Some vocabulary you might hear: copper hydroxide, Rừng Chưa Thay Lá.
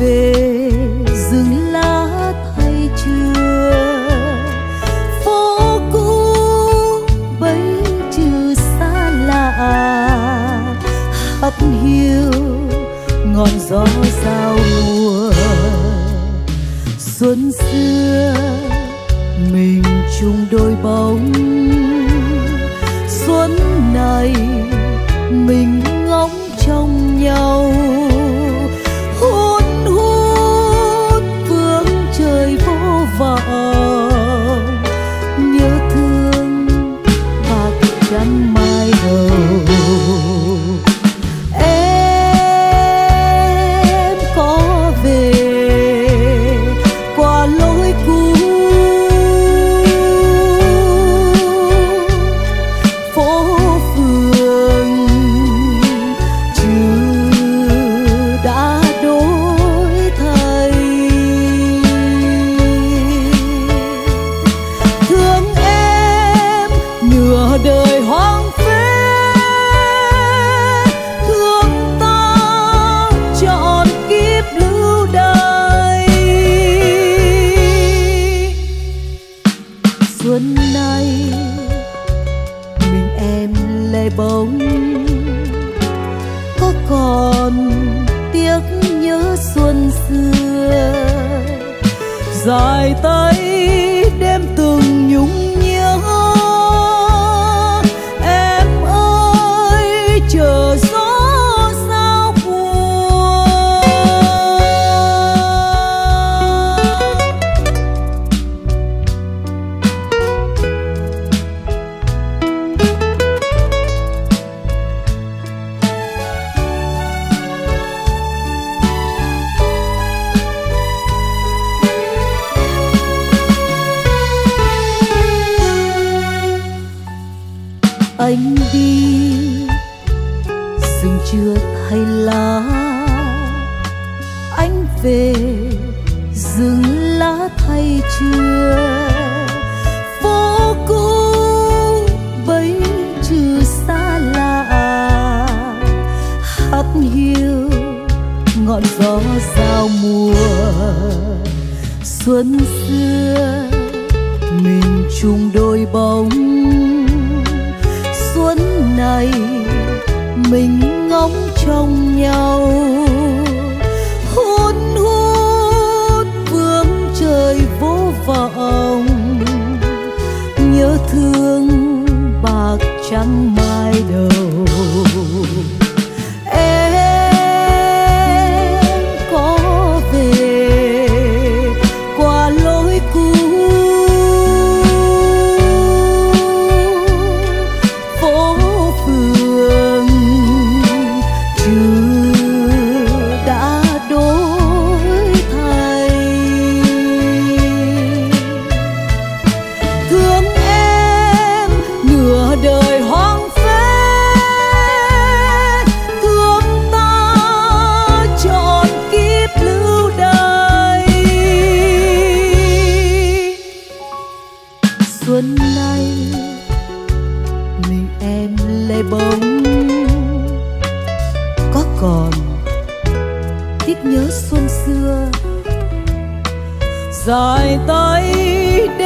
về rừng lá thay chưa, phố cũ bấy trừ xa lạ hát hiu ngọn gió giao mùa xuân xưa mình chung đôi bóng. Xuân này mình ngóng trong nhau, hun hút phương trời vô vọng, nhớ thương bạc trắng mai hồng. Em có về qua lối cũ, phố phường chứ đã đổi thay. Thương em nửa đời hoang phế, thương ta trọn kiếp lưu đày. Xuân nay em lê bóng, có còn tiếc nhớ xuân xưa? Dài tay đêm từng nhung nhớ, em ơi chờ gió sao mùa. Anh đi rừng chưa thay lá, anh về rừng lá thay chưa. Phố cũ bấy trừ xa lạ hát hiu ngọn gió giao mùa. Xuân xưa mình chung đôi bóng, xuân này mình ngóng trong nhau, hun hút vương trời vô vọng, nhớ thương bạc trắng mai đầu. Em có về qua lối cũ, đời hoang phế, thương ta trọn kiếp lưu đày. Xuân nay mình em lê bóng, có còn tiếc nhớ xuân xưa? Dài tay